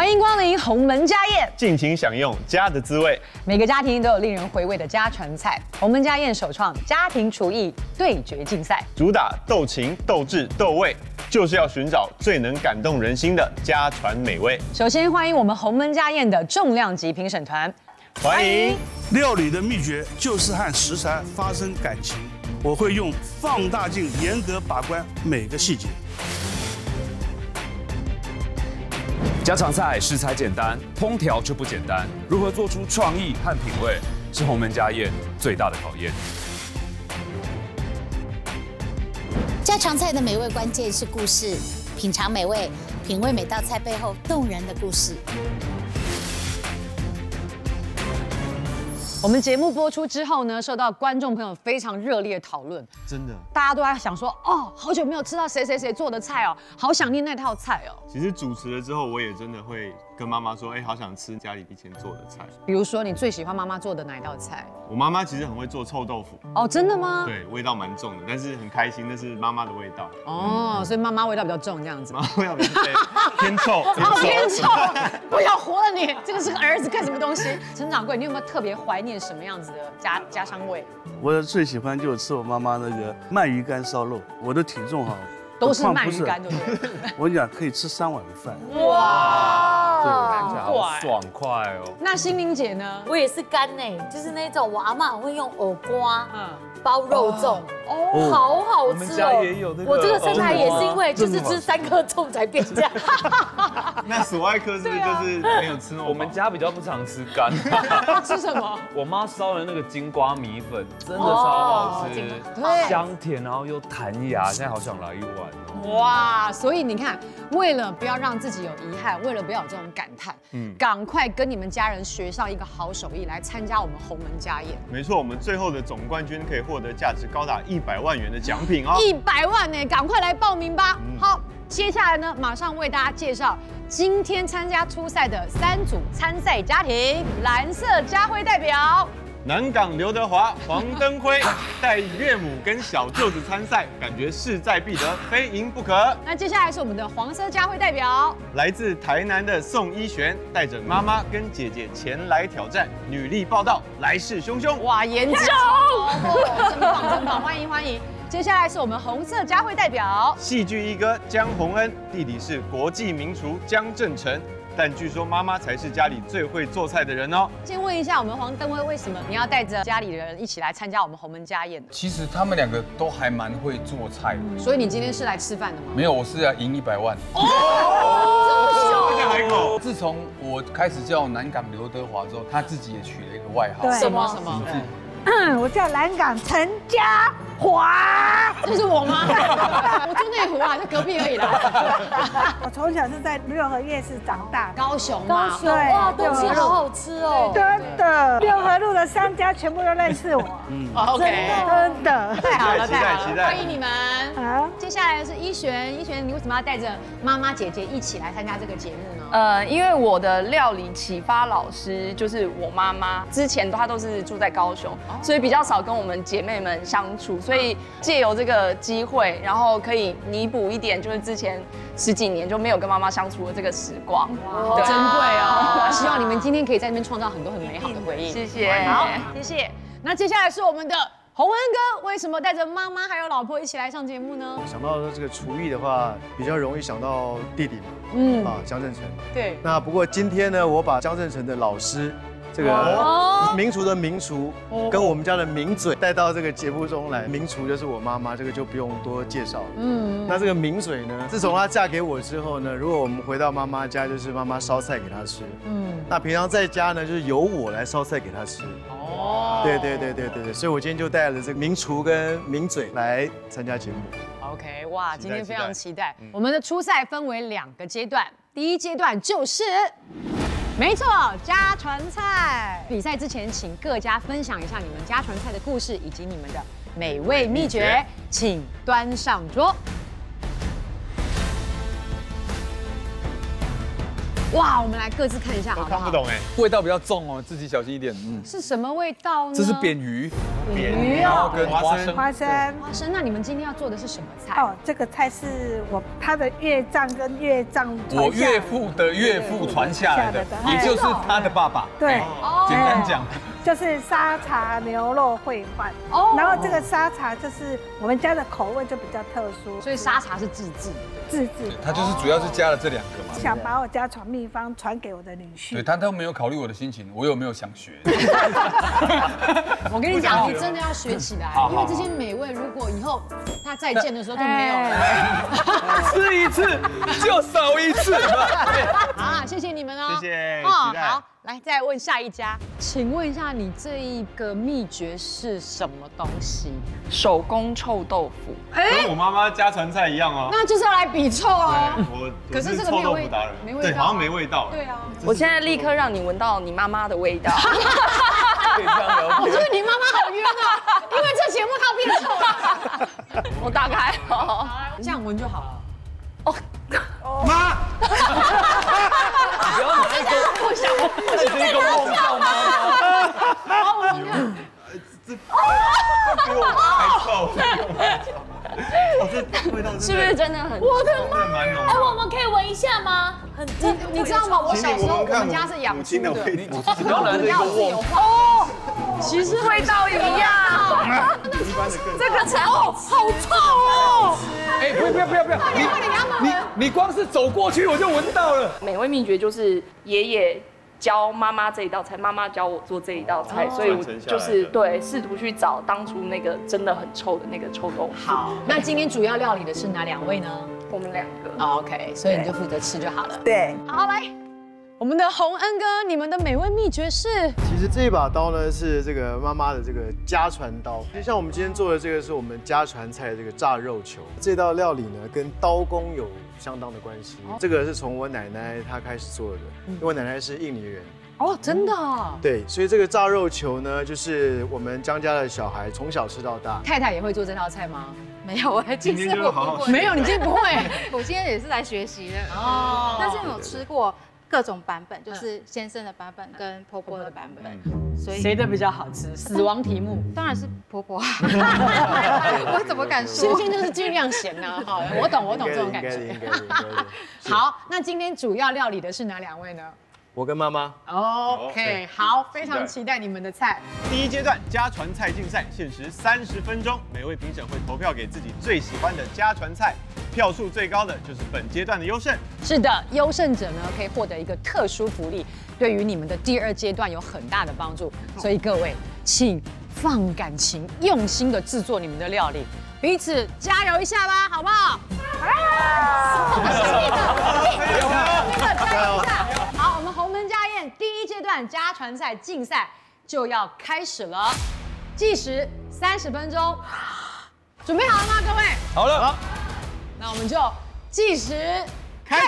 欢迎光临鸿门家宴，尽情享用家的滋味。每个家庭都有令人回味的家传菜。鸿门家宴首创家庭厨艺对决竞赛，主打斗情、斗智、斗味，就是要寻找最能感动人心的家传美味。首先欢迎我们鸿门家宴的重量级评审团，欢迎。料理的秘诀就是和食材发生感情，我会用放大镜严格把关每个细节。 家常菜食材简单，烹调就不简单。如何做出创意和品味，是鸿门家宴最大的考验。家常菜的美味关键是故事，品尝美味，品味每道菜背后动人的故事。我们节目播出之后呢，受到观众朋友非常热烈的讨论，真的，大家都在想说，哦，好久没有吃到谁谁谁做的菜哦，好想念那套菜哦。其实主持了之后，我也真的会跟妈妈说，哎，好想吃家里以前做的菜。比如说，你最喜欢妈妈做的哪一道菜？我妈妈其实很会做臭豆腐。哦，真的吗？对，味道蛮重的，但是很开心，那是妈妈的味道。哦，所以妈妈味道比较重，这样子。妈妈味道比较偏臭。哦，偏臭，不要活了你！这个是个儿子干什么东西？陈掌柜，你有没有特别怀念？ 什么样子的家乡味？我最喜欢就是吃我妈妈那个鳗鱼干烧肉。我的体重哈，都是鳗鱼干，对不对？我跟你讲，可以吃3碗的饭。哇，对，我感觉好爽快哦。那心灵姐呢？我也是干呢，就是那种我阿嬷会用藕瓜，包肉粽，哦，好好吃哦。我这个身材也是因为就是吃3颗粽才变这样。那所爱科是不是就是没有吃？我们家比较不常吃干，吃什么？我妈烧的那个金瓜米粉真的超好吃，香甜然后又弹牙，现在好想来一碗。哇，所以你看，为了不要让自己有遗憾，为了不要有这种感叹，赶快跟你们家人学上一个好手艺，来参加我们鸿门家宴。没错，我们最后的总冠军可以获得价值高达100万元的奖品哦！100万呢，赶快来报名吧！好。 接下来呢，马上为大家介绍今天参加初赛的3组参赛家庭：蓝色家辉代表南港刘德华、黄登辉带岳母跟小舅子参赛，感觉势在必得，非赢不可。那接下来是我们的黄色家辉代表，来自台南的宋一璇，带着妈妈跟姐姐前来挑战，女力报道，来势汹汹。哇，严重！真棒真棒，欢迎欢迎。 接下来是我们红色家辉代表，戏剧一哥江宏恩，弟弟是国际名厨江正成，但据说妈妈才是家里最会做菜的人哦。先问一下我们黄登辉，为什么你要带着家里的人一起来参加我们鸿门家宴呢？其实他们2个都还蛮会做菜的，所以你今天是来吃饭的吗？没有，我是要赢100万。哦，自从我开始叫南港刘德华之后，他自己也取了一个外号，什么什么？ 我叫南港陈家华，这是我吗？我住内湖啊，在隔壁而已啦。我从小是在六合夜市长大，高雄嘛，对，哇，东西好好吃哦，真的。六合路的商家全部都认识我，OK， 真的，太好了，太好了，欢迎你们。啊，接下来是一璇，一璇，你为什么要带着妈妈姐姐一起来参加这个节目呢？因为我的料理启发老师就是我妈妈，之前她都是住在高雄。 所以比较少跟我们姐妹们相处，所以借由这个机会，然后可以弥补一点，就是之前10几年就没有跟妈妈相处的这个时光，好珍贵哦！希望你们今天可以在那边创造很多很美好的回忆。谢谢，好，谢谢。那接下来是我们的宏恩哥，为什么带着妈妈还有老婆一起来上节目呢？想到这个厨艺的话，比较容易想到弟弟嘛，啊，江正成。对。那不过今天呢，我把江正成的老师。 这个名厨的名厨跟我们家的名嘴带到这个节目中来，名厨就是我妈妈，这个就不用多介绍了。那这个名嘴呢，自从她嫁给我之后呢，如果我们回到妈妈家，就是妈妈烧菜给她吃。那平常在家呢，就是由我来烧菜给她吃。哦，对，所以我今天就带了这个名厨跟名嘴来参加节目。OK， 哇，今天非常期待。我们的初赛分为2个阶段，第一阶段就是。 没错，家传菜比赛之前，请各家分享一下你们家传菜的故事以及你们的美味秘诀，请端上桌。哇，我们来各自看一下好不好？我看不懂哎，味道比较重哦，自己小心一点。嗯，是什么味道呢？这是扁鱼，扁鱼哦，跟花生。那你们今天要做的是什么菜？哦，这个菜是他的岳丈跟岳丈，我岳父的岳父传下来的，也就是他的爸爸。对，简单讲。 就是沙茶牛肉烩饭，哦，然后这个沙茶就是我们家的口味就比较特殊，所以沙茶是自制，自制，它就是主要是加了这两个嘛。想把我家传秘方传给我的女婿，对他都没有考虑我的心情，我有没有想学？我跟你讲，你真的要学起来，因为这些美味如果以后他再见的时候就没有了，吃一次就少一次。好，谢谢你们哦，谢谢，期待。 来，再问下一家，请问一下，你这一个秘诀是什么东西？手工臭豆腐，跟我妈妈家传菜一样哦。那就是要来比臭哦。可是这个没有味道，没味道，对，好像没味道。对啊，我现在立刻让你闻到你妈妈的味道。我觉得你妈妈好冤啊，因为这节目她变臭了。我打开哦，这样闻就好了。哦，妈。 是不是真的很？我的妈！哎，我们可以闻一下吗？很，你知道吗？我小时候我们家是养猪的，你当然要自由化哦。其实味道一样，这个菜哦，好臭哦！哎，不要！你光是走过去我就闻到了。美味秘诀就是爷爷。 教妈妈这一道菜，妈妈教我做这一道菜，所以我就是对试图去找当初那个真的很臭的那个臭豆腐。好，那今天主要料理的是哪两位呢？我们两个。OK， 所以你就负责吃就好了。对，好来，我们的洪恩哥，你们的美味秘诀是？其实这把刀呢是这个妈妈的这个家传刀，就像我们今天做的这个是我们家传菜的这个炸肉球。这道料理呢跟刀工有。 相当的关系，这个是从我奶奶她开始做的，因为我奶奶是印尼人哦，真的。对，所以这个炸肉球呢，就是我们江家的小孩从小吃到大。太太也会做这道菜吗？没有哎，今天就好好没有，你今天不会，我今天也是来学习的哦。但是因为我吃过各种版本，就是先生的版本跟婆婆的版本，所以谁的比较好吃？死亡题目当然是婆婆。我怎么敢说？先生就是尽量咸啊，哈，我懂这种感觉。好，那今天主要料理的是哪两位呢？我跟妈妈。OK， 好，非常期待你们的菜。第一阶段家传菜竞赛，限时30分钟，每位评审会投票给自己最喜欢的家传菜。 票数最高的就是本阶段的优胜。是的，优胜者呢可以获得一个特殊福利，对于你们的第二阶段有很大的帮助。所以各位，请放感情，用心的制作你们的料理，彼此加油一下吧，好不好？好，我们鸿门家宴第一阶段家传菜竞赛就要开始了，计时30分钟，准备好了吗，各位？好了。好 那我们就计时开始。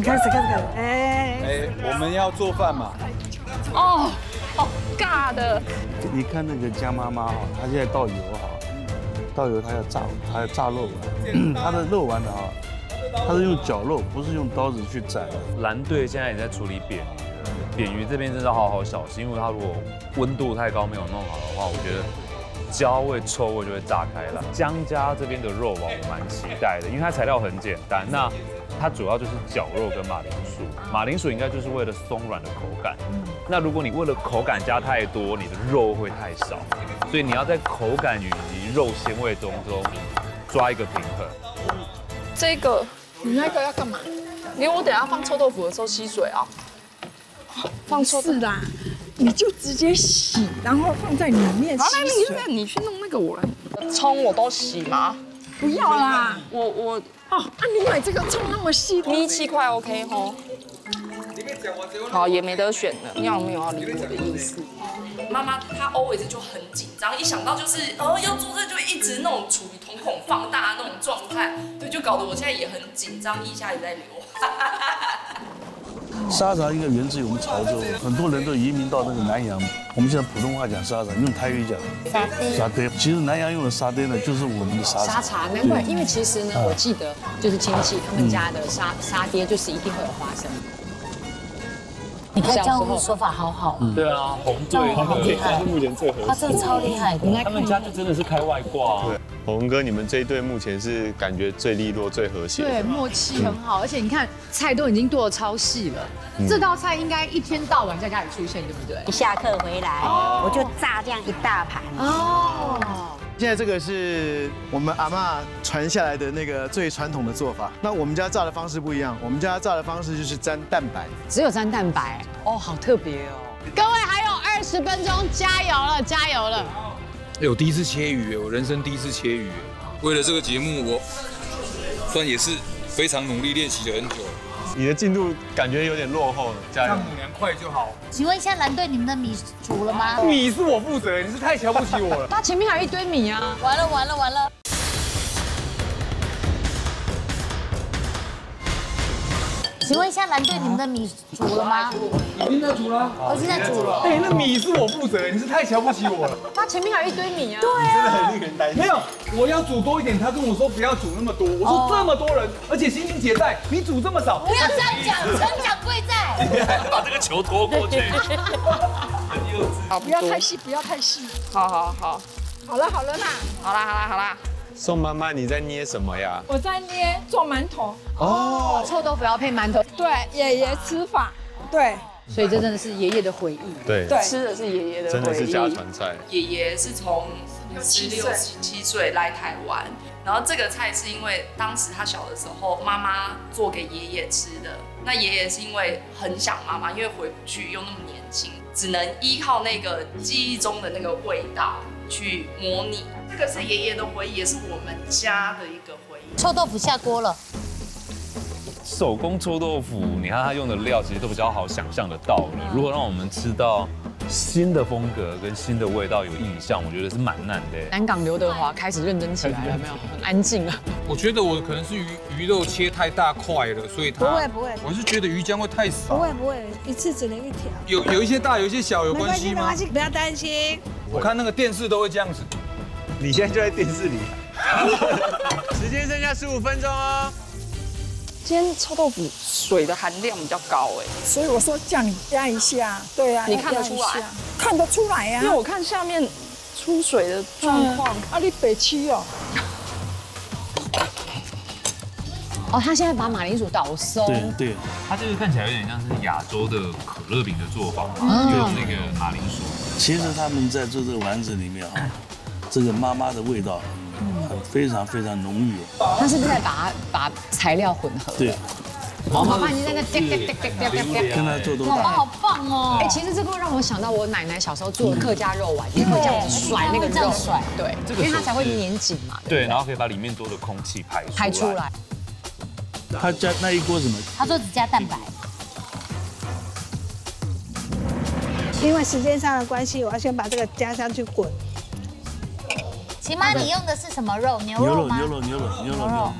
开始，哎，我们要做饭嘛。哦，好尬的。你看那个江妈妈哈，她现在倒油哈，倒油她要炸肉丸，她的肉丸的哈，她是用绞肉，不是用刀子去斩。蓝队现在也在处理扁鱼，扁鱼这边真的好好小心，因为它如果温度太高没有弄好的话，我觉得。 焦味、臭味就会炸开了。江家这边的肉丸我蛮期待的，因为它材料很简单。那它主要就是绞肉跟马铃薯，马铃薯应该就是为了松软的口感。那如果你为了口感加太多，你的肉会太少，所以你要在口感以及肉鲜味中抓一个平衡。这个，你那个要干嘛？因为我等下放臭豆腐的时候吸水啊。放臭豆腐啦。 你就直接洗，然后放在里面。好，那你去弄那个我来。葱我都洗吗？不要啦，我哦，那你买这个葱那么细，7块 OK 吼。好，也没得选了，你有没有要理我的意思？妈妈她 always 就很紧张，一想到就是要做这就一直那种处于瞳孔放大那种状态，对，就搞得我现在也很紧张，腋下也在流。沙茶应该源自于我们潮州，很多人都移民到那个南洋。我们现在普通话讲沙茶，用台语讲沙爹。其实南洋用的沙爹呢，就是我们的沙茶。沙茶，难怪，因为其实呢，我记得就是亲戚他们家的沙爹，就是一定会有花生。你看江湖说法好好。对啊，红队他们这队目前最合适。他真的超厉害，他们家就真的是开外挂。 洪哥，你们这一队目前是感觉最利落、最和谐，对，默契很好。而且你看，菜都已经剁得超细了，这道菜应该一天到晚在家里出现，对不对？一下课回来，我就炸这样一大盘。哦，现在这个是我们阿嬷传下来的那个最传统的做法。那我们家炸的方式不一样，我们家炸的方式就是沾蛋白，只有沾蛋白。哦，好特别哦！各位还有20分钟，加油了，加油了！ 哎，我第一次切鱼，我人生第一次切鱼。为了这个节目，我算也是非常努力练习了很久。你的进度感觉有点落后了，加油！让母娘快就好。请问一下蓝队，你们的米煮了吗？米是我负责，你是太瞧不起我了。他前面还有一堆米啊！完了完了完了！请问一下蓝队，你们的米煮了吗？ 已经在煮了，我现在煮了。哎，那米是我负责，你是太瞧不起我了。他前面还有一堆米啊，对啊，真的很令人担心。没有，我要煮多一点，他跟我说不要煮那么多。我说这么多人，而且星星姐在，你煮这么少，不要这样讲，陈掌柜在。把这个球拖过去，很幼稚。好，不要太细，不要太细。好好好，好了好了啦，好啦好啦好啦。 宋妈妈，你在捏什么呀？我在捏做馒头。哦，臭豆腐要配馒头。对，爷爷吃法。对。 所以这真的是爷爷的回忆，对，吃的是爷爷的回忆，真的是家传菜。爷爷是从16、17岁来台湾，然后这个菜是因为当时他小的时候，妈妈做给爷爷吃的。那爷爷是因为很想妈妈，因为回不去又那么年轻，只能依靠那个记忆中的那个味道去模拟。这个是爷爷的回忆，也是我们家的一个回忆。臭豆腐下锅了。 手工臭豆腐，你看它用的料其实都比较好想象得到了。如果让我们吃到新的风格跟新的味道有印象，我觉得是蛮难的。南港刘德华开始认真起来了，没有？很安静了。我觉得我可能是鱼肉切太大块了，所以它不会不会。我是觉得鱼浆会太少。不会不会，一次只能一条。有一些大，有一些小，有关系吗？没关系，不要担心。我看那个电视都会这样子。你现在就在电视里。时间剩下15分钟哦。 今天臭豆腐水的含量比较高哎，所以我说叫你压一下，对呀，你看得出来，看得出来呀，因为我看下面出水的状况，啊，你北七哦，哦，他现在把马铃薯捣松，对对，他这个看起来有点像是亚洲的可乐饼的做法，用那个马铃薯，其实他们在做这个丸子里面哈，这个妈妈的味道。 非常非常浓郁。他是不是在把材料混合？对。我妈妈已经在那滴，跟他做多。妈妈好棒哦！哎，其实这个会让我想到我奶奶小时候做的客家肉丸，也会这样子甩那个肉，对，因为它才会粘紧嘛。对，然后可以把里面多的空气排出来。他加那一锅什么？他说只加蛋白。因为时间上的关系，我要先把这个加上去滚。 奇妈，你用的是什么肉？牛肉吗？牛肉。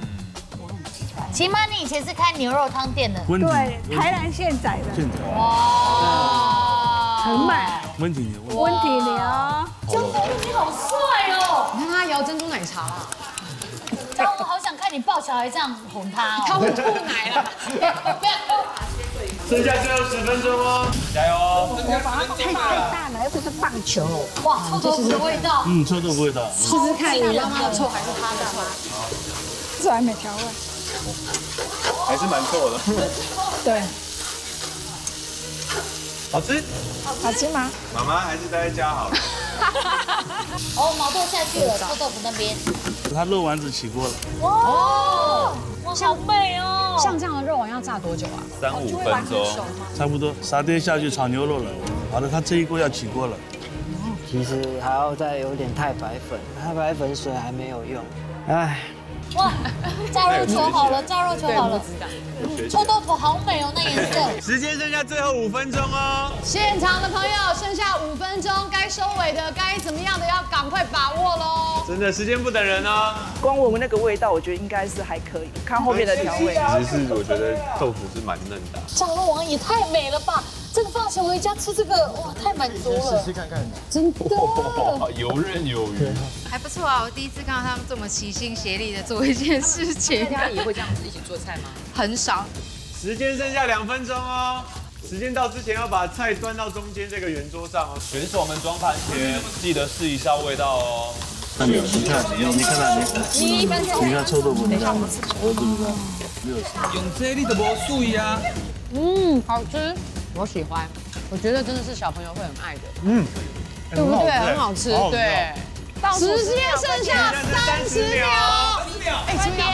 奇妈，你以前是开牛肉汤店的，对，台南现宰的。哇，很美。温体牛。江总，你好帅哦！你看他摇珍珠奶茶。但我好想看你抱小孩这样哄他哦。他会吐奶了。不要。剩下最后10分钟哦，加油！我把它太大。 这是棒球，哇！臭豆腐的味道，臭豆腐味道，试试看你妈妈的臭还是他的吗？这还没调味，还是蛮臭的。对，好吃，好吃吗？妈妈还是待在家好了。哦，毛豆下去了，臭豆腐那边，它肉丸子起锅了。哦，哇，好美哦！像这样的肉丸要炸多久啊？3、5分钟，差不多。沙爹下去炒牛肉了。 好了，它这一锅要起锅了。其实还要再有点太白粉，太白粉水还没有用。哎，哇，炸肉球好了，炸肉球好了，臭豆腐好美哦，那颜色。时间剩下最后5分钟哦，现场的朋友剩下5分钟，该收尾的、该怎么样的要赶快把握喽。真的，时间不等人哦。光闻那个味道，我觉得应该是还可以，看后面的调味。其实我觉得豆腐是蛮嫩的。炸肉王也太美了吧！ 这个放学回家吃这个，哇，太满足了！试试看看，真的游刃有余，还不错啊！我第一次看到他们这么齐心协力的做一件事情。大家也会这样子一起做菜吗？很少。时间剩下2分钟哦，时间到之前要把菜端到中间这个圆桌上哦。选手们装盘前记得试一下味道哦。看没有？你看没有？你看到没有？你看臭豆腐，你看吗？我不知道。没有。用这里的魔术呀。嗯，好吃。 我喜欢，我觉得真的是小朋友会很爱的，嗯，对不对？很好吃，对。时间剩下30秒，哎，这边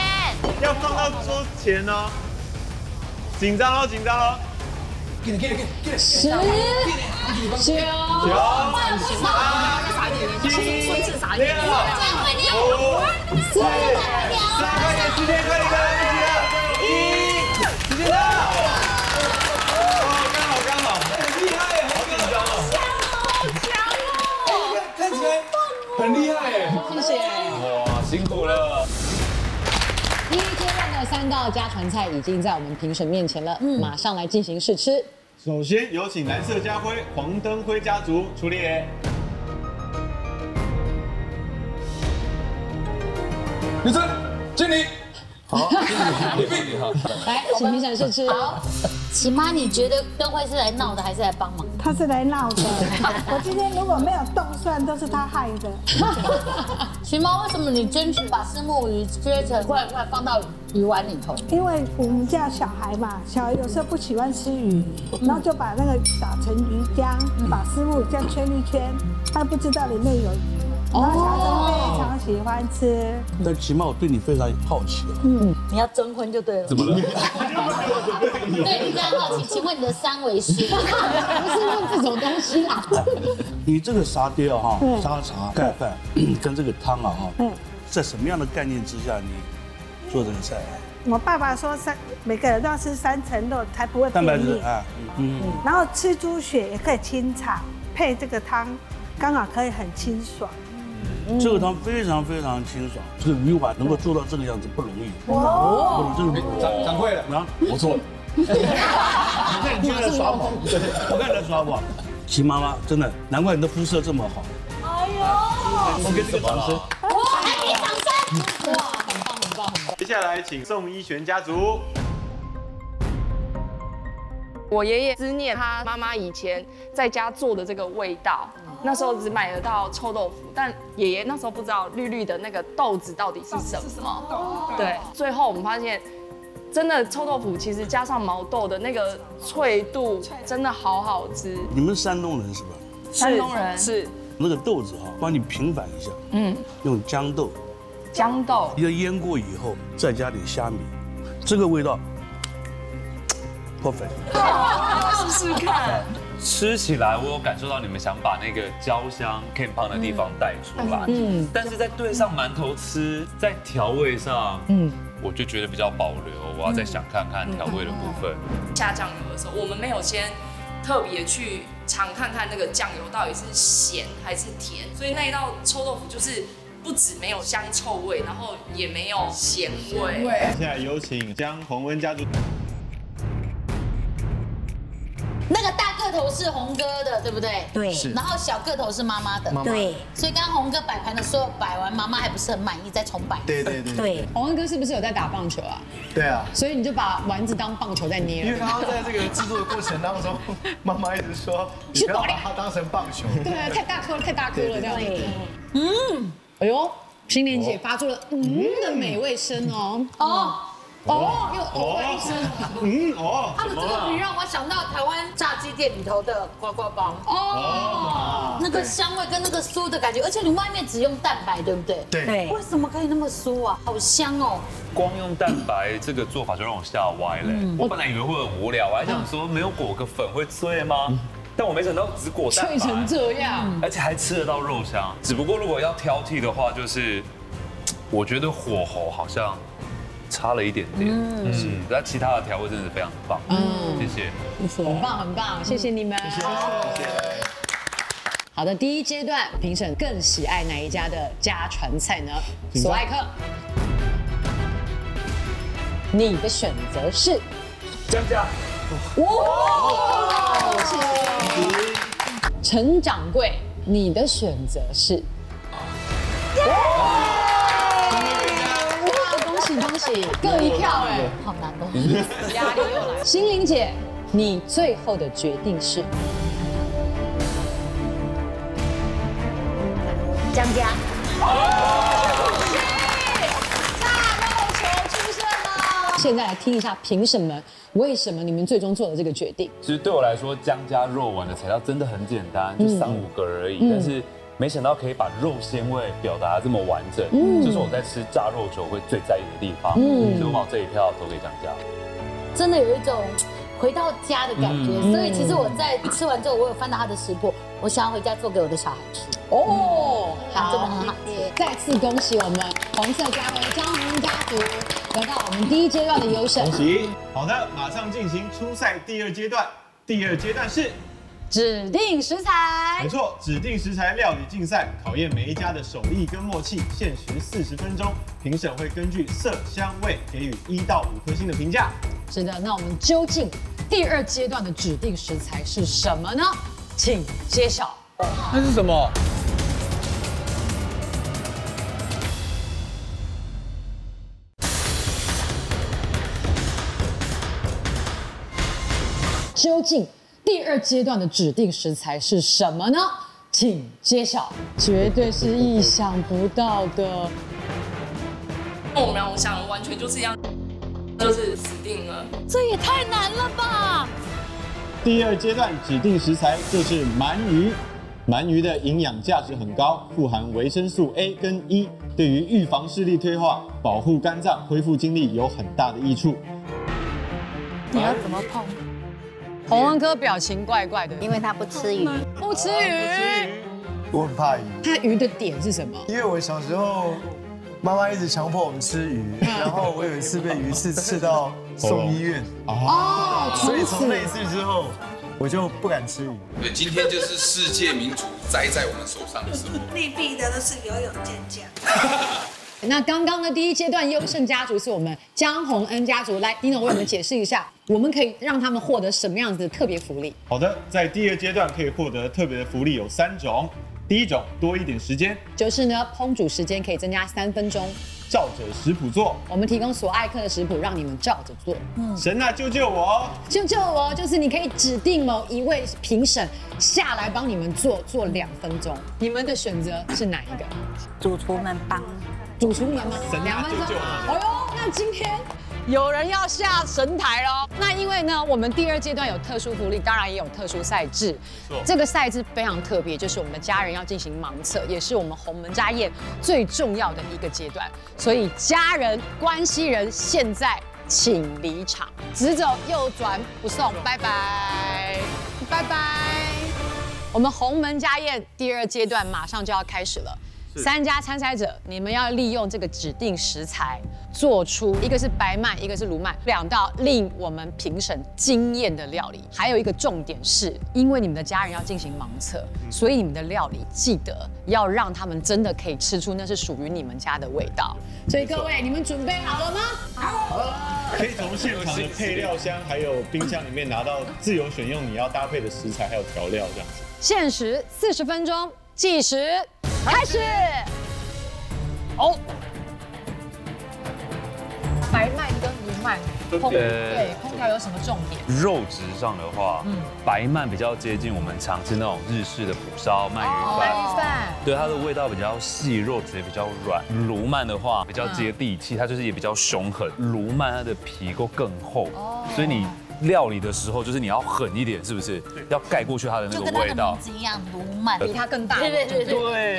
要放到桌前哦，紧张哦，紧张哦。10、9、8、7、6、5、4、3、2、1，时间到。 很厉害耶！谢谢。哇，辛苦了。第一阶段的3道家传菜已经在我们评审面前了，马上来进行试吃。首先有请蓝色家辉、黄灯辉家族出列。女生，敬礼。好，你好。来，请评审试吃。好。喜妈，你觉得灯辉是来闹的还是来帮忙？ 他是来闹的，我今天如果没有动算，都是他害的。熊猫，为什么你坚持把虱目鱼切成块块放到鱼丸里头？因为我们家小孩嘛，小孩有时候不喜欢吃鱼，然后就把那个打成鱼浆，把虱目鱼这样圈一圈，他不知道里面有鱼。 哦，非常喜欢吃。但起码我对你非常好奇了。嗯，你要征婚就对了。怎么了？对你非常好奇，请问你的3围须？不是问这种东西啦。你这个沙爹哈，沙茶盖饭跟这个汤啊哈，在什么样的概念之下你做这个菜啊？我爸爸说每个人都要吃3层肉才不会便秘。蛋白质啊，嗯。然后吃猪血也可以清炒，配这个汤刚好可以很清爽。 这个汤非常非常清爽，这个鱼丸能够做到这个样子不容易。哦，真的掌柜的，啊，我错了。你看你居然耍我，我看你在耍我。齐妈妈真的，难怪你的肤色这么好。哎呦，我给这个掌声。哇，给你掌声！哇，很棒很棒很棒。接下来请宋一璇家族。我爷爷思念他妈妈以前在家做的这个味道。 那时候只买得到臭豆腐，但爷爷那时候不知道绿绿的那个豆子到底是什么。对，最后我们发现，真的臭豆腐其实加上毛豆的那个脆度，真的好好吃。你们山东人是吧？山东人是那个豆子哈，帮你平反一下。嗯，用豇豆，豇豆要腌过以后，再加点虾米，这个味道 perfect。我试试看。 吃起来，我有感受到你们想把那个焦香 Ken 的地方带出来，嗯，但是在对上馒头吃，在调味上，嗯，我就觉得比较保留，我要再想看看调味的部分。下酱油的时候，我们没有先特别去尝看看那个酱油到底是咸还是甜，所以那一道臭豆腐就是不止没有香臭味，然后也没有咸味。现在有请江宏温家族。 那个大个头是红哥的，对不对？对。然后小个头是妈妈的。对。所以刚刚红哥摆盘的时候摆完，妈妈还不是很满意，再重摆。对对对。对。宏恩哥是不是有在打棒球啊？对啊。所以你就把丸子当棒球在捏。因为刚刚在这个制作的过程当中，妈妈一直说你不要把它当成棒球。对啊，太大颗了，太大颗了这样子。嗯。哎呦，心莲姐发出了嗯的美味声哦。哦。 哦，又哦一声，嗯哦，他们这个鱼让我想到台湾炸鸡店里头的呱呱包哦，那个香味跟那个酥的感觉，而且你外面只用蛋白，对不对？对，为什么可以那么酥啊？好香哦！光用蛋白这个做法就让我吓歪了，我本来以为会很无聊，我还想说没有裹个粉会脆吗？ 但我没想到只裹蛋白，脆成这样，而且还吃得到肉香。只不过如果要挑剔的话，就是我觉得火候好像差了一点点，嗯，但其他的调味真的是非常棒，嗯，谢谢，谢谢，很棒很棒，谢谢你们，谢谢。好的，第一阶段评审更喜爱哪一家的家传菜呢？索爱克，你的选择是姜酱，哇，谢谢。陈掌柜，你的选择是。 恭喜，各一票哎，好难哦，压力又来。心灵姐，你最后的决定是姜家。恭喜，大漏球出现了。现在来听一下评审们为什么你们最终做了这个决定。其实对我来说，姜家肉丸的材料真的很简单，就3、5个而已，但是。 没想到可以把肉鲜味表达这么完整，这是我在吃炸肉球会最在意的地方，所以我把这一票投给姜家。真的有一种回到家的感觉，所以其实我在吃完之后，我有翻到他的食谱，我想要回家做给我的小孩吃。哦，真的很好吃。再次恭喜我们黄色家徽江宏家族得到我们第一阶段的优胜。恭喜！好的，马上进行初赛第二阶段，第二阶段是。 指定食材，没错，指定食材料理竞赛考验每一家的手艺跟默契，限时40分钟，评审会根据色香味给予1到5颗星的评价。是的，那我们究竟第二阶段的指定食材是什么呢？请揭晓。那是什么？究竟？ 第二阶段的指定食材是什么呢？请揭晓。绝对是意想不到的。我们俩想完全就是一样，就是死定了。这也太难了吧！第二阶段指定食材就是鳗鱼。鳗鱼的营养价值很高，富含维生素 A 跟 E， 对于预防视力退化、保护肝脏、恢复精力有很大的益处。你要怎么碰？ 洪文哥表情怪怪的，因为他不吃鱼，不吃鱼，我很怕鱼。他鱼的点是什么？因为我小时候，妈妈一直强迫我们吃鱼，然后我有一次被鱼刺刺到送医院。哦，所以从那一次之后，我就不敢吃鱼。对，今天就是世界民族栽在我们手上的时候，利弊的都是游泳健将。那刚刚的第一阶段优胜家族是我们江宏恩家族，来 ，Dino 为我们解释一下。 我们可以让他们获得什么样子的特别福利？好的，在第二阶段可以获得特别的福利有3种。第一种多一点时间，就是呢烹煮时间可以增加3分钟，照着食谱做。我们提供索爱克的食谱，让你们照着做。嗯，神啊，救救我！救救我！就是你可以指定某一位评审下来帮你们做2分钟。你们的选择是哪一个？主厨们帮，主厨们吗？神啊，救救我！哎呦，那今天。 有人要下神台喽！那因为呢，我们第二阶段有特殊福利，当然也有特殊赛制。这个赛制非常特别，就是我们家人要进行盲测，也是我们鸿门家宴最重要的一个阶段。所以家人、关系人现在请离场，直走右转不送，拜拜，拜拜。我们鸿门家宴第二阶段马上就要开始了。 3家参赛者，你们要利用这个指定食材，做出一个是白鳗，一个是鲈鳗，2道令我们评审惊艳的料理。还有一个重点是，因为你们的家人要进行盲测，所以你们的料理记得要让他们真的可以吃出那是属于你们家的味道。所以各位，你们准备好了吗？好了，可以从现场的配料箱还有冰箱里面拿到自由选用你要搭配的食材还有调料这样子。限时40分钟，计时。 开始。哦，白鳗跟鲈鳗，对，烹调有什么重点？肉质上的话，白鳗比较接近我们常吃那种日式的蒲烧鳗鱼饭，鳗鱼饭，对，它的味道比较细，肉质也比较软。鲈鳗的话比较接地气，它就是也比较凶狠。鲈鳗它的皮够更厚，所以你。 料理的时候，就是你要狠一点，是不是？要盖过去它的那个味道。就跟它的名字一样，鲈鳗比它更大。对对对对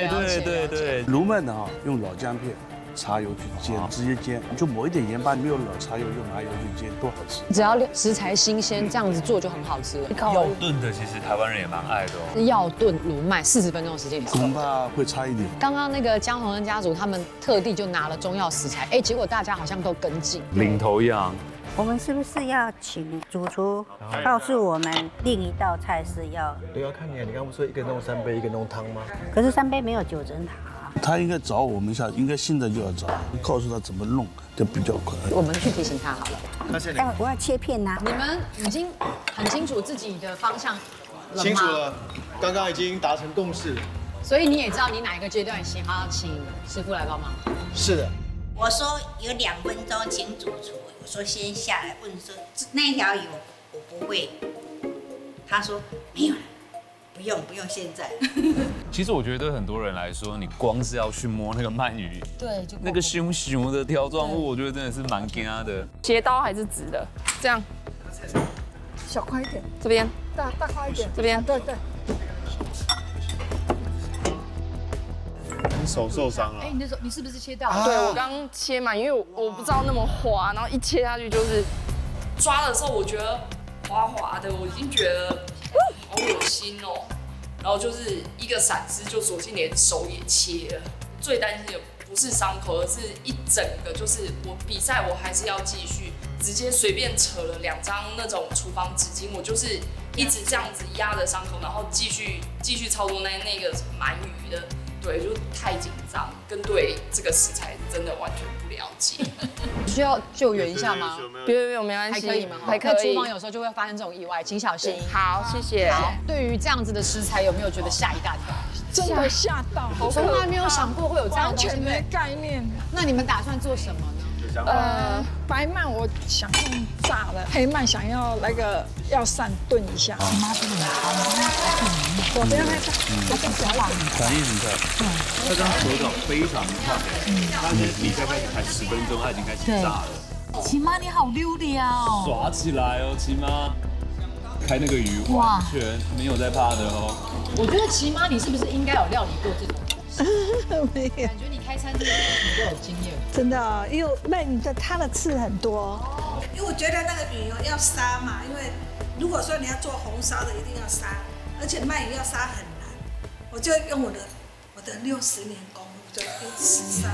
对对对。鲈鳗呢，用老姜片茶油去煎，直接煎，就抹一点盐巴，没有老茶油，用麻油去煎，多好吃！只要食材新鲜，这样子做就很好吃了。要炖的其实台湾人也蛮爱的哦。要炖卤麦40分钟的时间，恐怕会差一点。刚刚那个江宏恩家族他们特地就拿了中药食材，哎，结果大家好像都跟进，领头羊。 我们是不是要请主厨告诉我们另一道菜是要？对啊，看你，你刚不是说一个弄3杯，一个弄汤吗？可是3杯没有9珍糖啊。他应该找我们一下，应该现在就要找，告诉他怎么弄就比较快。我们去提醒他好了。那现在我要切片呐。你们已经很清楚自己的方向了吗？清楚了，刚刚已经达成共识。所以你也知道你哪一个阶段想要请师傅来帮忙。是的。我说有2分钟，请主厨。 我说先下来问说那一条鱼我不会，他说没有了，不用现在。其实我觉得对很多人来说，你光是要去摸那个鳗鱼，对，就那个熊熊的条状物，我觉得真的是蛮惊的。斜刀还是直的？这样，小块一点，这边大块一点，这边对对。你手受伤了？哎，你的手，你是不是切到了？对，我刚切嘛，因为我不知道那么滑，然后一切下去就是抓的时候，我觉得滑滑的，我已经觉得好恶心哦。然后就是一个闪失，就索性连手也切了。最担心的不是伤口，而是一整个就是我比赛我还是要继续，直接随便扯了2张那种厨房纸巾，我就是一直这样子压着伤口，然后继续操作那个鳗鱼的。 对，就太紧张，跟对这个食材真的完全不了解。需要救援一下吗？没有，没关系，还可以吗？还可以。厨房有时候就会发生这种意外，请小心。好，谢谢。好，对于这样子的食材，有没有觉得吓一大跳？真的吓到，我从来没有想过会有这样的东西，完全没概念。那你们打算做什么呢？白鳗我想用炸的，黑鳗想要那个要散炖一下。妈真的好。 我这样看，我更小了。反应很快，他刚手掌非常快。他离开开始才10分钟，他已经开始炸了。奇妈你好溜的呀！耍起来哦，奇妈！开那个鱼完全没有在怕的哦。我觉得奇妈你是不是应该有料理过这种？ 没有，感觉你开餐厅你都有经验。真的、哦，因为鳗鱼的它的刺很多。因为我觉得那个鱼要杀嘛，因为如果说你要做红烧的，一定要杀。 而且鳗鱼要杀很难，我就用我的60年功夫，就一直杀。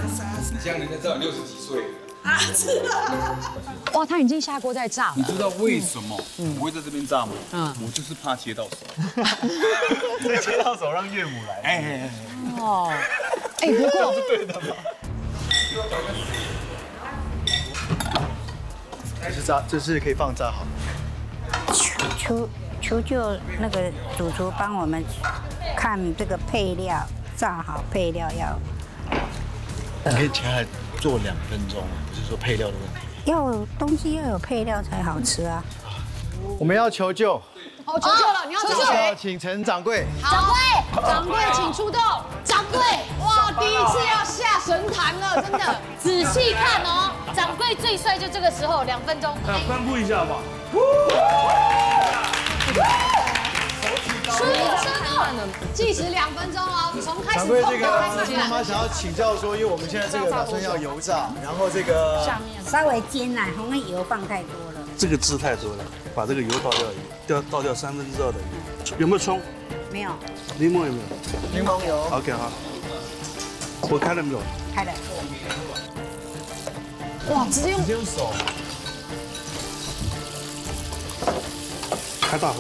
这样人家知道你60几岁啊，是啊。哇，他已经下锅在炸了。你知道为什么我会在这边炸吗？嗯，我就是怕切到手。切到手让岳母来。哎，哦，哎，不过是对的嘛。这是炸，这是可以放炸好。出。 就那个主厨帮我们看这个配料，炸好配料要。你可以请他做2分钟，不是说配料的问题。要东西要有配料才好吃啊。我们要求救。哦，求救了！你要求救。要请陈掌柜。掌柜，请出动。掌柜，哇，第一次要下神坛了，真的。仔细看哦，掌柜最帅就这个时候，2分钟。颁布一下吧。 吃了，计时2分钟哦，从开始控到开始。妈妈想要请教说，因为我们现在这个打算要油炸，然后这个稍微煎奶，因为油放太多了。这个汁太多了，把这个油倒掉2/3的油，有没有葱？没有。柠檬有没有？柠檬油。OK 好。火开了没有？开了。哇，直接用手。 开大火，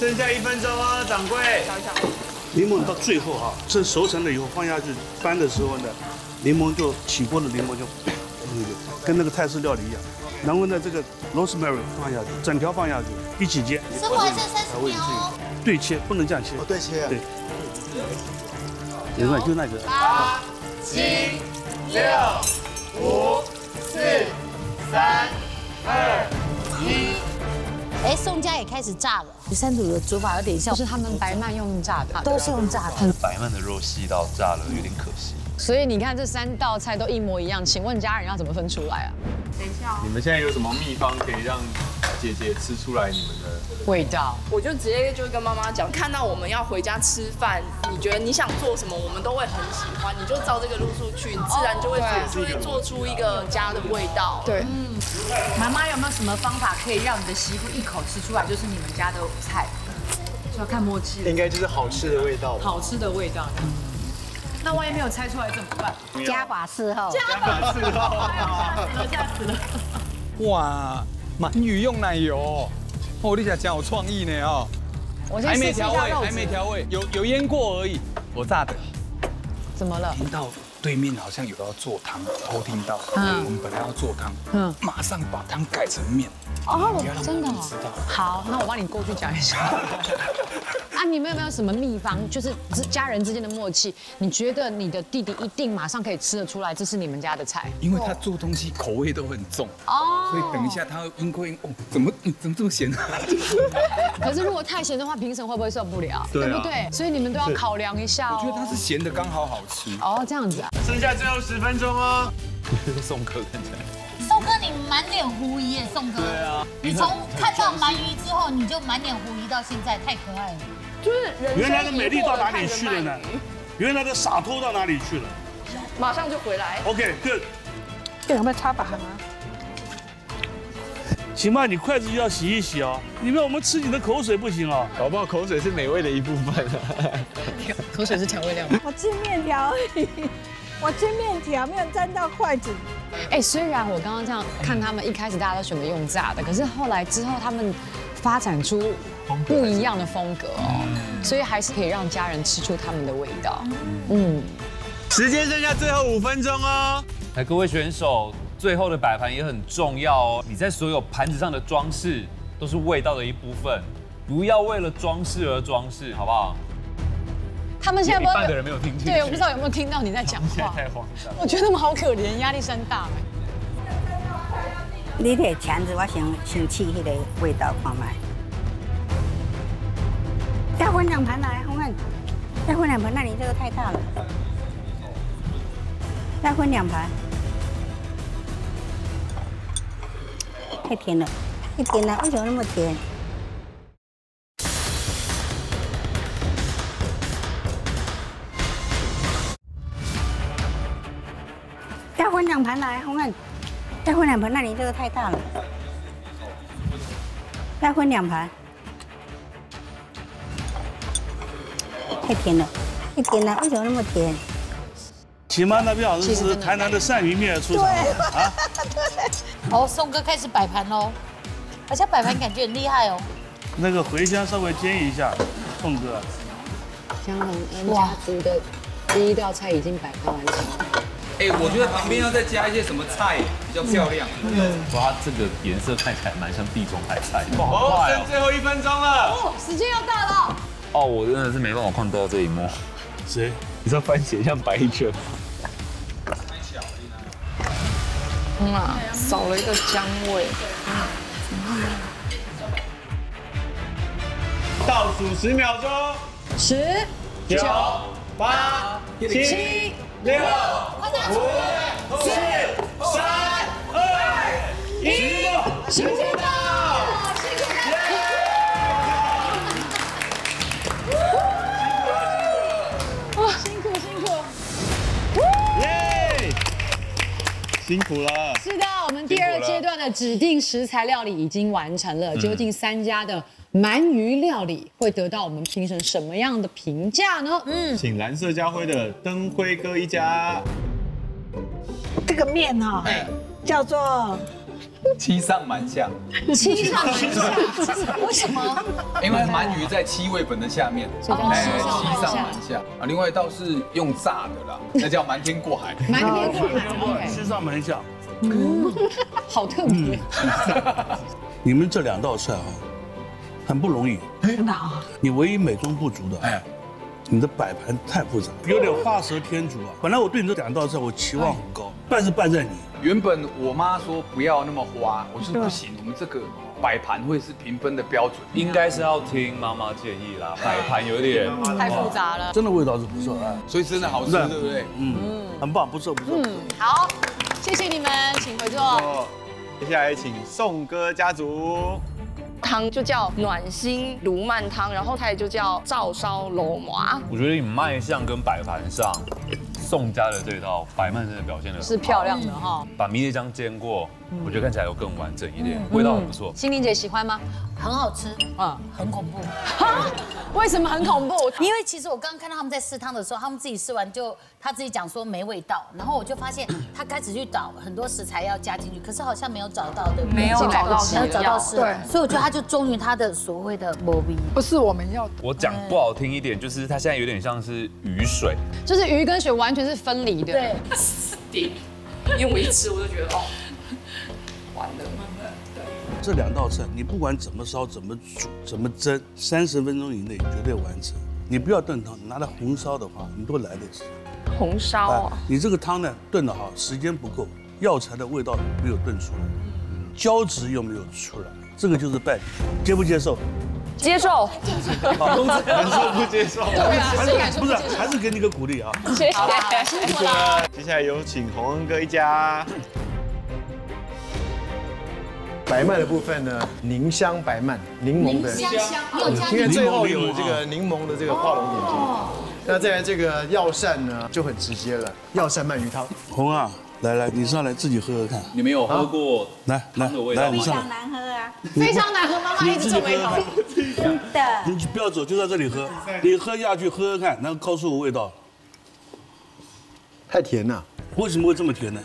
剩下1分钟啊，掌柜。柠檬到最后啊，这熟成了以后放下去翻的时候呢，柠檬就起锅的柠檬就，跟那个泰式料理一样。然后呢，这个 rosemary 放下去，整条放下去，一起煎。生活还剩30秒哦。对切，不能这样切。哦，对切。对。就那个。8、7、6、5、4、3、2、1。 哎，宋家也开始炸了。第三组的煮法有点像，是他们白鳗用炸的，都是用炸的。白鳗的肉细到炸了，有点可惜。所以你看这3道菜都一模一样，请问家人要怎么分出来啊？等一下，你们现在有什么秘方可以让姐姐吃出来你们的味道。我就直接就跟妈妈讲，看到我们要回家吃饭，你觉得你想做什么，我们都会很喜欢，你就照这个路数去，你自然就会做出一个家的味道。对，嗯。妈妈有没有什么方法可以让你的媳妇一口吃出来就是你们家的菜？就要看默契。应该就是好吃的味道。好吃的味道。 那万一没有猜出来怎么办？加把伺候，加把伺候，吓死了！哇，鳗鱼用奶油，哦，你想讲有创意呢哦。我先试一下肉质，还没调味，有腌过而已。我炸的。怎么了？听到对面好像有要做汤，偷听到。嗯。我们本来要做汤，嗯，马上把汤改成面。哦，真的。好，那我帮你过去讲一下。 啊，你们有没有什么秘方？就是家人之间的默契，你觉得你的弟弟一定马上可以吃得出来，这是你们家的菜？因为他做东西口味都很重哦，所以等一下他因为哦，怎么这么咸啊？可是如果太咸的话，评审会不会受不了？对不对？所以你们都要考量一下。我觉得它是咸的刚好好吃哦，这样子啊。剩下最后10分钟哦。宋哥看起来，宋哥你满脸狐疑耶，宋哥。对啊，你从看到鳗鱼之后，你就满脸狐疑到现在，太可爱了。 就是原来的美丽到哪里去了呢？原来的洒脱到哪里去了？马上就回来。OK，good。这有没有插拔吗？行吧，你筷子要洗一洗哦。你们我们吃你的口水不行哦。搞不好口水是美味的一部分。口水是调味料吗？我吃面条，我吃面条没有沾到筷子。哎，虽然我刚刚这样看他们一开始大家都选择用炸的，可是后来之后他们发展出。 不一样的风格哦，所以还是可以让家人吃出他们的味道。嗯，时间剩下最后5分钟哦。哎，各位选手，最后的摆盘也很重要哦。你在所有盘子上的装饰都是味道的一部分，不要为了装饰而装饰，好不好？他们现在一半的人没有听清，对，我不知道有没有听到你在讲话。太慌张，我觉得他们好可怜，压力山大。你的钳子，我想试迄个味道看卖。 再分两盘来，红汉。再分两盘，那你这个太大了。再分两盘。太甜了，太甜了，为什么那么甜？再分两盘来，红汉。再分两盘，那你这个太大了。再分两盘。 太甜了，太甜了，为什么那么甜？秦妈那边好像是台南的鳝鱼面出场了啊！哦，宋哥开始摆盘喽，而且摆盘感觉很厉害哦。那个茴香稍微煎一下，宋哥。江宏恩家族的第一道菜已经摆盘完成了。哎，我觉得旁边要再加一些什么菜比较漂亮。嗯，哇，这个颜色看起来蛮像地中海菜。哦，剩最后1分钟了，哦，时间要到了。 哦，我真的是没办法看到这一幕。谁？你知道番茄像白卷吗？嗯啊，少了一个姜味。倒数10秒钟，10、9、8、7、6、5、4、3、2、1， 时间到。 辛苦了。是的，我们第2阶段的指定食材料理已经完成了。究竟3家的鳗鱼料理会得到我们评审什么样的评价呢？嗯，请蓝色家徽的灯辉哥一家。这个面哈，叫做七上瞒下。为什么？因为鳗鱼在7位本的下面，所以叫7上瞒下。啊，另外一道是用炸的啦，那叫瞒天过海。瞒天过海，7上瞒下。嗯，好特别。你们这2道菜啊，很不容易。真的啊？你唯一美中不足的，哎，你的摆盘太复杂，有点画蛇添足啊。本来我对你这2道菜我期望很高，但是败在你。 原本我妈说不要那么花，我说不行，我们这个摆盘会是评分的标准，应该是要听妈妈建议啦。摆盘有点太复杂了，真的味道是不错啊，所以真的好吃，对不对？嗯，很棒，不错不错。嗯，好，谢谢你们，请回座。接下来请宋哥家族。汤就叫暖心滷鰻汤，然后它也就叫照烧滷鰻。我觉得以卖相跟摆盘上，宋家的这套白鰻真的表现得是漂亮的哈、哦。把迷迭香煎过，我觉得看起来有更完整一点，味道很不错。心玲姐喜欢吗？很好吃啊，很恐怖。为什么很恐怖？因为其实我刚刚看到他们在试汤的时候，他们自己试完就他自己讲说没味道，然后我就发现他开始去找很多食材要加进去，可是好像没有找到，对不对？没有找到是，所以我觉得他就忠于他的所谓的魔力。不是我们要，我讲不好听一点，就是他现在有点像是鱼水，就是鱼跟水完全是分离的。对，死定！因为我一吃我就觉得哦，完了。 这两道菜，你不管怎么烧、怎么煮、怎么蒸，30分钟以内绝对完成。你不要炖汤，你拿来红烧的话，你都来得及。红烧啊！你这个汤呢，炖得好，时间不够，药材的味道没有炖出来，胶质又没有出来，这个就是败笔。接不接受？接受。敢说不接受？不是，还是给你个鼓励啊！谢谢，辛苦了。接下来有请洪恩哥一家。 白鰻的部分呢，凝香白鰻，柠檬的，因为最后有这个柠檬的这个画龙点睛。那再来这个药膳呢，就很直接了，药膳鰻鱼汤。红啊，来来，你上来自己喝喝看。你没有喝过，来来来，你上来。非常难喝啊，非常难喝，妈妈一直皱眉头。真的。你不要走，就在这里喝，你喝下去喝喝看，然后告诉我味道。太甜了，为什么会这么甜呢？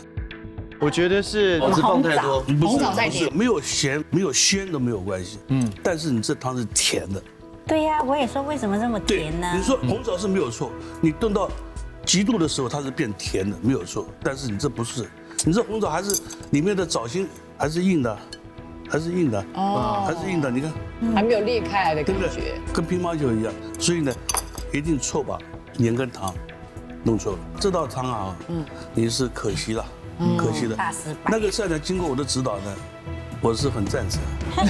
我觉得是放太多，红枣在甜，没有咸，没有鲜都没有关系。嗯，但是你这汤是甜的。对呀，我也说为什么这么甜呢？你说红枣是没有错，你炖到极度的时候它是变甜的，没有错。但是你这不是，你这红枣还是里面的枣心还是硬的，还是硬的，哦，还是硬的。你看，还没有裂开来的感觉，跟乒乓球一样。所以呢，一定错把盐跟糖弄错了。这道汤啊，你是可惜了。 可惜的，那个菜呢，经过我的指导呢，我是很赞成。那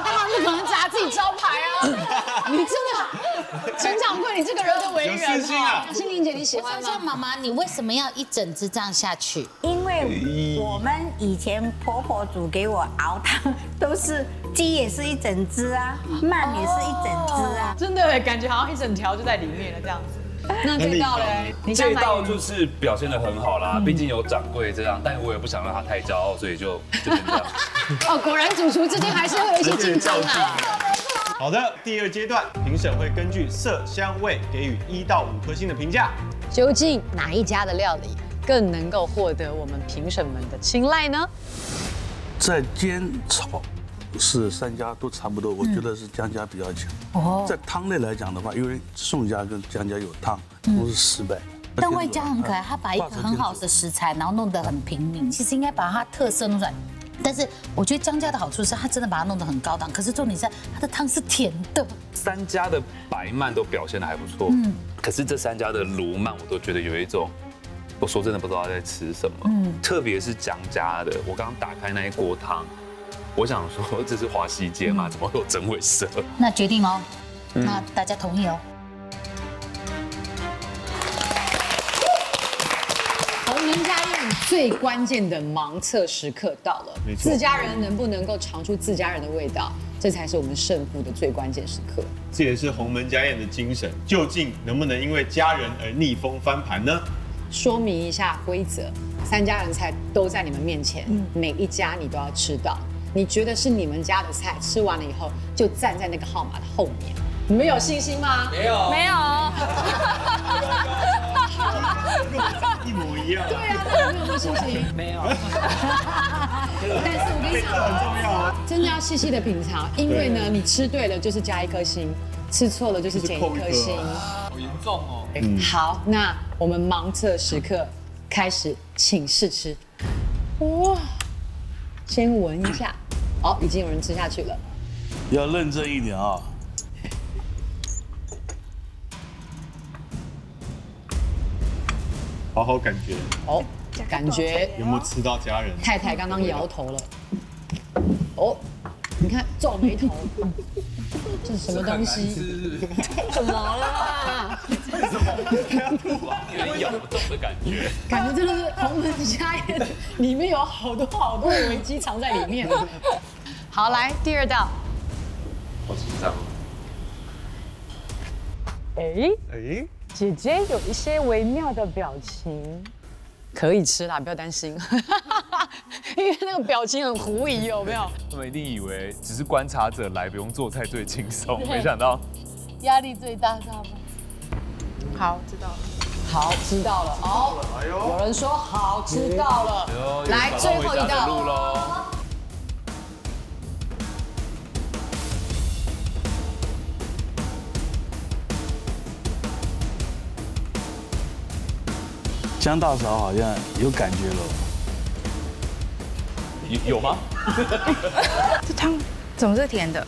当然是可能砸自己招牌啊！你真的，陈掌柜，你这个人的为人啊，心玲姐你喜欢吗？我想说妈妈，你为什么要一整只这样下去？因为我们以前婆婆煮给我熬汤，都是鸡也是一整只啊，鰻也是一整只啊，真的感觉好像一整条就在里面了这样子。 那这道嘞，这道就是表现得很好啦，毕竟有掌柜这样，但我也不想让他太骄傲，所以就这样。哦，果然主厨之间还是会有一些竞争啊。好的，第二阶段评审会根据色香味给予1到5颗星的评价。究竟哪一家的料理更能够获得我们评审们的青睐呢？在煎炒。 是三家都差不多，我觉得是江家比较强。哦，在汤类来讲的话，因为宋家跟江家有汤，都是失败。但魏家很可爱，他把一个很好的食材，然后弄得很平民。其实应该把它特色弄出来。但是我觉得江家的好处是，他真的把它弄得很高档。可是重点是，他的汤是甜的。三家的白鰻都表现得还不错，可是这三家的滷鰻，我都觉得有一种。 我说真的不知道他在吃什么，特别是江家的，我刚刚打开那一锅汤，我想说这是华西街嘛，怎么会有整尾蛇？那决定哦，那大家同意哦。洪林家宴最关键的盲测时刻到了，自家人能不能够尝出自家人的味道？ 这才是我们胜负的最关键时刻。这也是鸿门家宴的精神，究竟能不能因为家人而逆风翻盘呢？ 说明一下规则，三家人菜都在你们面前，每一家你都要吃到。你觉得是你们家的菜，吃完了以后就站在那个号码的后面，你们有信心吗？没有，没有。一模一样。对啊，那你有没有信心？没有。但是我跟你讲，很重要啊，真的要细细的品尝，因为呢，你吃对了就是加1颗星，吃错了就是减1颗星。好严重哦。 好，那我们盲测时刻开始，请试吃。哇，先闻一下，哦，已经有人吃下去了。要认真一点啊！好好感觉。哦，感觉有没有吃到家人？太太刚刚摇头了。哦，你看皱眉头。 这是什么东西？怎么了？为什么这样吐啊？有咬不动的感觉，感觉真的是鸿门家宴里面有好多好多危机藏在里面。好，来第二道。好紧张。哎，姐姐有一些微妙的表情。 可以吃啦，不要担心，因为那个表情很狐疑，有没有？他们一定以为只是观察者来，不用做菜最轻松，没想到压力最大，知道吗？好，知道了。好，知道了。好，有人说好，知道了。来，最后一道。江大嫂好像有感觉了，有吗？这汤怎么是甜的？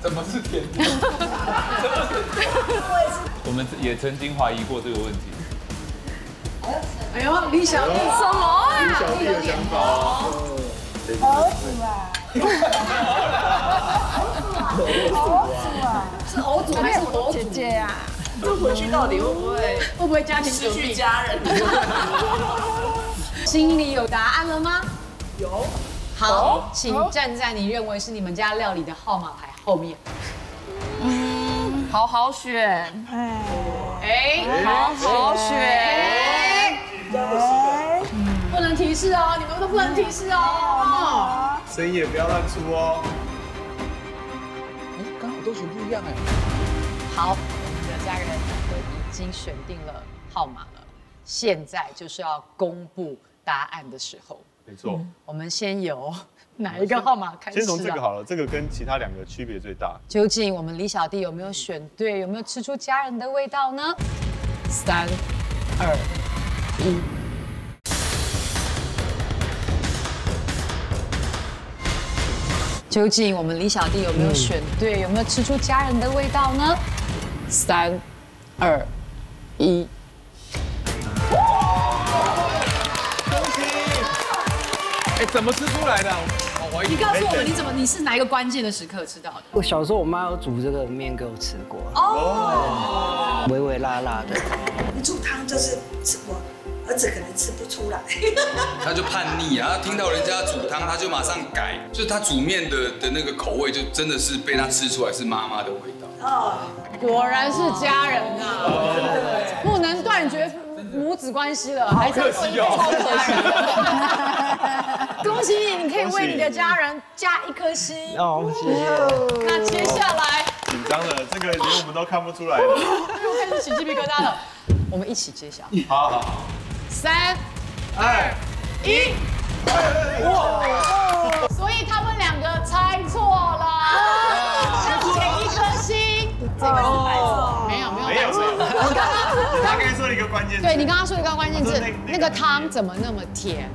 怎么是甜的？我们也曾经怀疑过这个问题。哎呦，李小弟什么啊？李小弟的想法。猴子啊！猴子啊！是猴子还是猴姐姐呀？ 这回去到底会不会家庭失去家人？心里有答案了吗？有。好，请站在你认为是你们家料理的号码牌后面。嗯，好好选。哎，好好选。不能提示哦，你们都不能提示哦。声音也不要乱出哦。哎，刚好都选不一样哎。好。 家人都已经选定了号码了，现在就是要公布答案的时候。没错，我们先由哪一个号码开始？先从这个好了，这个跟其他两个区别最大。究竟我们李小弟有没有选对？有没有吃出家人的味道呢？3、2、1。究竟我们李小弟有没有选对？有没有吃出家人的味道呢？ 3、2、1， 恭喜！哎，怎么吃出来的？你告诉我们，你是哪一个关键的时刻吃到的？我小时候，我妈有煮这个面给我吃过。哦，微微辣辣的。你煮汤就是吃我儿子可能吃不出来，他就叛逆啊！他听到人家煮汤，他就马上改，就是他煮面的那个口味，就真的是被他吃出来是妈妈的味道。 果然是家人啊，不能断绝母子关系了，还是超可惜。恭喜你，你可以为你的家人加一颗心。哦，谢谢。那接下来紧张了，这个连我们都看不出来了，又开始起鸡皮疙瘩了。我们一起揭晓。好好好，3、2、1。哇！所以他们两个猜错了，要减一颗心。 这个是白色，没有。他刚刚说了一个关键字，对你刚刚说了一个关键字，那个汤怎么那么甜？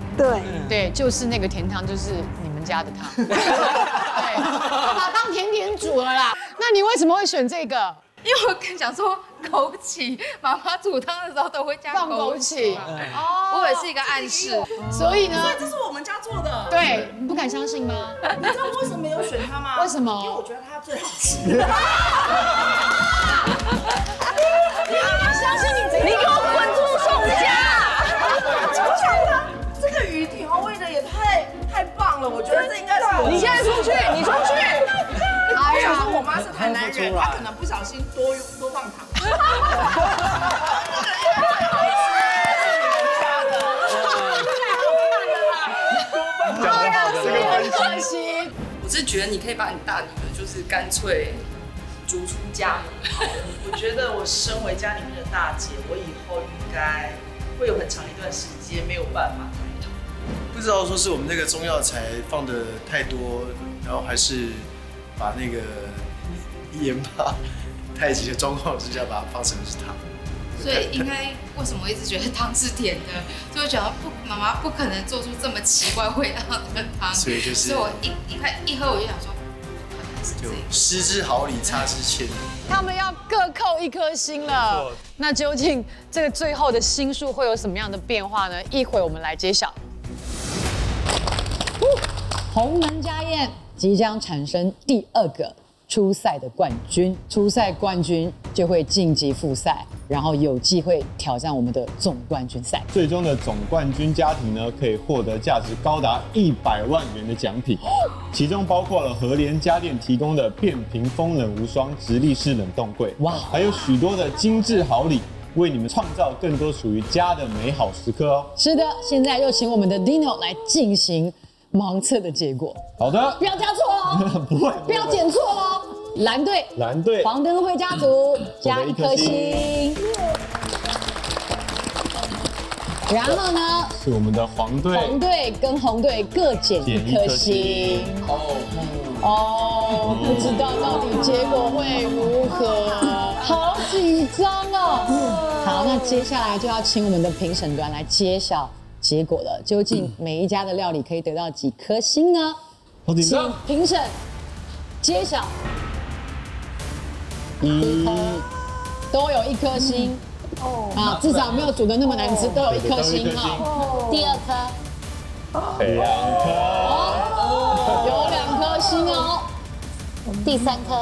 对，就是那个甜汤，就是你们家的汤。对，把当甜点煮了啦。那你为什么会选这个？因为我跟你讲说枸杞，妈妈煮汤的时候都会加放枸杞。哦，我也是一个暗示。所以呢，这是我们家做的。对，你不敢相信吗？你知道为什么没有选它吗？为什么？因为我觉得它最好吃。 你相信你自己？你给我滚出宋家！就觉得这个鱼调味的也太棒了，我觉得这应该是。你现在出去，你出去！哎呀，我妈是台南人，她可能不小心多放糖。这个太可惜。我是觉得你可以把你大女儿，就是干脆。 逐出家门，我觉得我身为家里面的大姐，我以后应该会有很长一段时间没有办法抬头。不知道说是我们那个中药材放的太多，然后还是把那个盐巴太急的状况之下把它放成是汤。所以应该为什么我一直觉得汤是甜的，就会觉得妈妈不可能做出这么奇怪味道的汤。所以就是，所以我一喝我就想说。 就失之毫厘，差之千里。他们要各扣一颗星了。那究竟这个最后的星数会有什么样的变化呢？一会我们来揭晓。鸿门家宴即将产生第2个初赛的冠军，初赛冠军就会晋级复赛。然后有机会挑战我们的总冠军赛。最终的总冠军家庭呢，可以获得价值高达100万元的奖品，其中包括了和联家电提供的变频风冷无双直立式冷冻柜，哇，还有许多的精致好礼。 为你们创造更多属于家的美好时刻哦！是的，现在就请我们的 Dino 来进行盲测的结果。好的，不要加错哦，不会，不要减错哦。蓝队，蓝队，黄灯会家族加一颗星。然后呢，是我们的黄队，黄队跟红队各减一颗星。哦，不知道到底结果会如何，好紧张哦。 好，那接下来就要请我们的评审团来揭晓结果了。究竟每一家的料理可以得到几颗星呢？好紧张！请评审揭晓。都有一颗星哦。啊，至少没有煮得那么难吃，都有一颗星哈。第二颗，2颗，哦，有2颗星哦。第三颗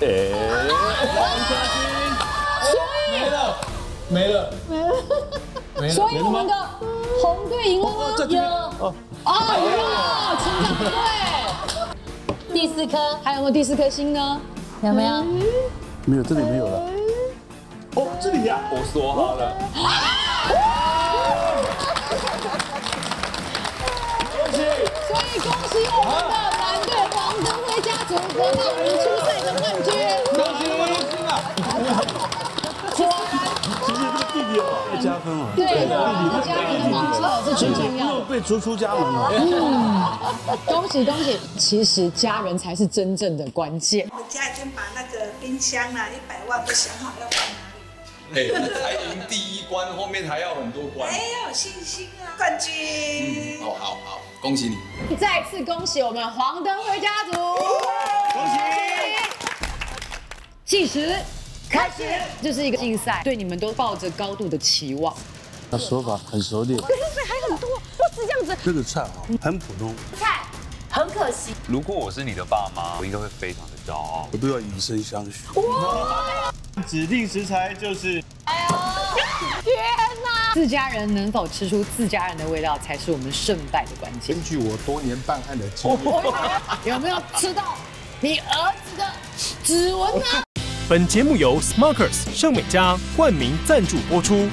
，3颗星。 没了，所以我们的红队赢了吗？有哦，有，成功对。第4颗，还有没有第4颗星呢？有没有？没有，这里没有了。哦，这里呀，我说好了。恭喜！所以恭喜我们的蓝队黄灯辉家族得到初赛的冠军。恭喜我们的星啊！ 加分啊！对的，加分啊！这最重要，被逐出家门了。嗯，恭喜恭喜！其实家人才是真正的关键。我家已经把那个冰箱啊，100万都想好要放哪里。哎，才赢第1关，后面还要很多关。哎，要有信心啊！冠军！嗯，哦，好好，恭喜你！再次恭喜我们黄灯辉家族！恭喜！计时。 开始，这是一个竞赛，对你们都抱着高度的期望。那手法很熟练，对对对，还很多，不止这样子。这个菜啊，很普通，菜很可惜。如果我是你的爸妈，我应该会非常的骄傲，我都要以身相许。哇！指定食材就是，哎呦，天哪！自家人能否吃出自家人的味道，才是我们胜败的关键。根据我多年办案的经验，有没有吃到你儿子的指纹呢？ 本节目由 Smucker's 圣美家冠名赞助播出。